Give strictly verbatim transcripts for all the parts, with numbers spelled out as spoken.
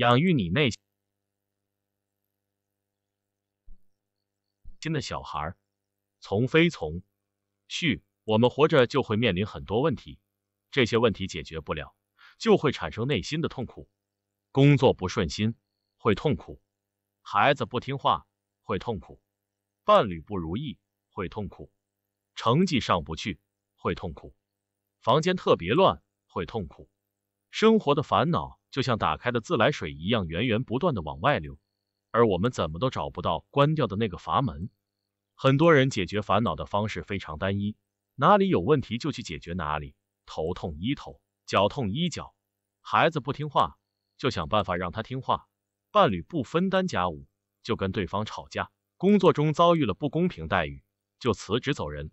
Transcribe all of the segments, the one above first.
养育你内心的小孩。从非从序，我们活着就会面临很多问题，这些问题解决不了，就会产生内心的痛苦。工作不顺心，会痛苦；孩子不听话，会痛苦；伴侣不如意，会痛苦；成绩上不去，会痛苦；房间特别乱，会痛苦。生活的烦恼就像打开的自来水一样源源不断的往外流，而我们怎么都找不到关掉的那个阀门。很多人解决烦恼的方式非常单一，哪里有问题就去解决哪里，头痛医头，脚痛医脚。孩子不听话，就想办法让他听话；伴侣不分担家务，就跟对方吵架；工作中遭遇了不公平待遇，就辞职走人。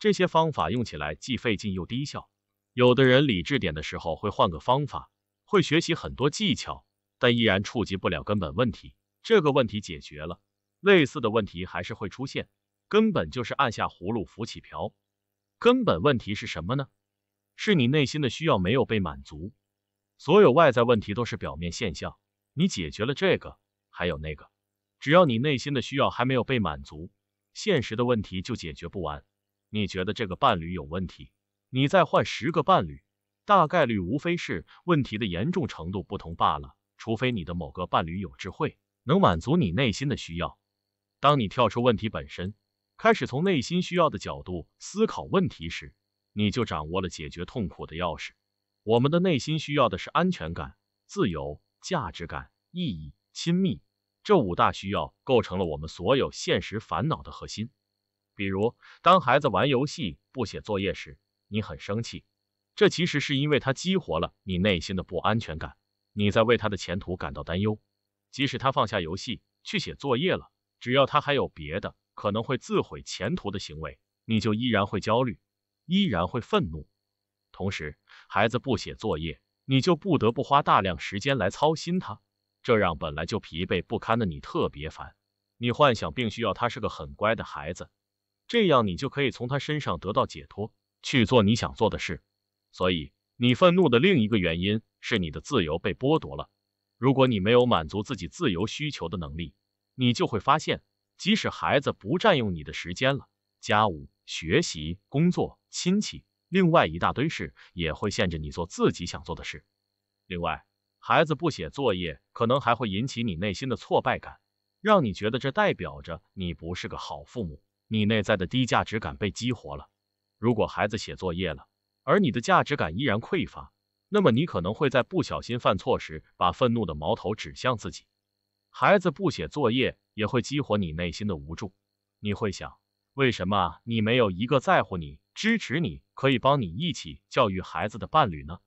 这些方法用起来既费劲又低效。有的人理智点的时候会换个方法，会学习很多技巧，但依然触及不了根本问题。这个问题解决了，类似的问题还是会出现，根本就是按下葫芦浮起瓢。根本问题是什么呢？是你内心的需要没有被满足。所有外在问题都是表面现象，你解决了这个，还有那个，只要你内心的需要还没有被满足，现实的问题就解决不完。你觉得这个伴侣有问题，你再换十个伴侣，大概率无非是问题的严重程度不同罢了，除非你的某个伴侣有智慧，能满足你内心的需要。当你跳出问题本身，开始从内心需要的角度思考问题时，你就掌握了解决痛苦的钥匙。我们的内心需要的是安全感、自由、价值感、意义、亲密，这五大需要构成了我们所有现实烦恼的核心。比如，当孩子玩游戏不写作业时，你很生气，这其实是因为他激活了你内心的不安全感，你在为他的前途感到担忧。即使他放下游戏去写作业了，只要他还有别的可能会自毁前途的行为，你就依然会焦虑，依然会愤怒。同时，孩子不写作业，你就不得不花大量时间来操心他，这让本来就疲惫不堪的你特别烦。你幻想并需要他是个很乖的孩子，这样你就可以从他身上得到解脱，去做你想做的事。所以你愤怒的另一个原因是你的自由被剥夺了。如果你没有满足自己自由需求的能力，你就会发现，即使孩子不占用你的时间了，家务、学习、工作、亲戚，另外一大堆事也会限制你做自己想做的事。另外，孩子不写作业可能还会引起你内心的挫败感，让你觉得这代表着你不是个好父母，你内在的低价值感被激活了。如果孩子写作业了，而你的价值感依然匮乏，那么你可能会在不小心犯错时把愤怒的矛头指向自己。孩子不写作业也会激活你内心的无助，你会想，为什么你没有一个在乎你、支持你、可以帮你一起教育孩子的伴侣呢？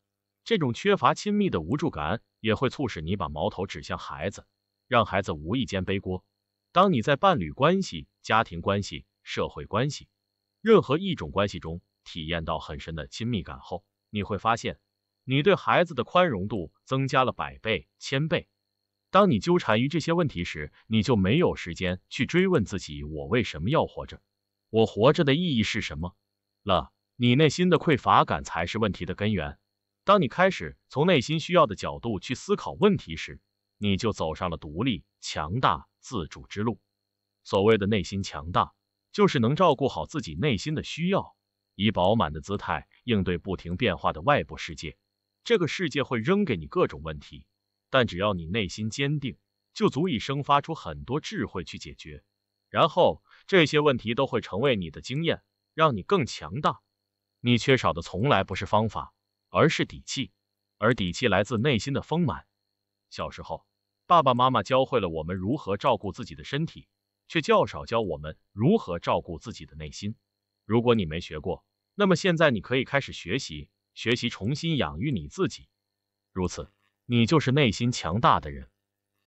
这种缺乏亲密的无助感也会促使你把矛头指向孩子，让孩子无意间背锅。当你在伴侣关系、家庭关系、社会关系任何一种关系中体验到很深的亲密感后，你会发现你对孩子的宽容度增加了百倍、千倍。当你纠缠于这些问题时，你就没有时间去追问自己，我为什么要活着？我活着的意义是什么？了，你内心的匮乏感才是问题的根源。当你开始从内心需要的角度去思考问题时，你就走上了独立、强大、自主之路。所谓的内心强大，就是能照顾好自己内心的需要，以饱满的姿态应对不停变化的外部世界。这个世界会扔给你各种问题，但只要你内心坚定，就足以生发出很多智慧去解决。然后这些问题都会成为你的经验，让你更强大。你缺少的从来不是方法，而是底气，而底气来自内心的丰满。小时候，爸爸妈妈教会了我们如何照顾自己的身体，却较少教我们如何照顾自己的内心。如果你没学过，那么现在你可以开始学习，学习重新养育你自己。如此，你就是内心强大的人。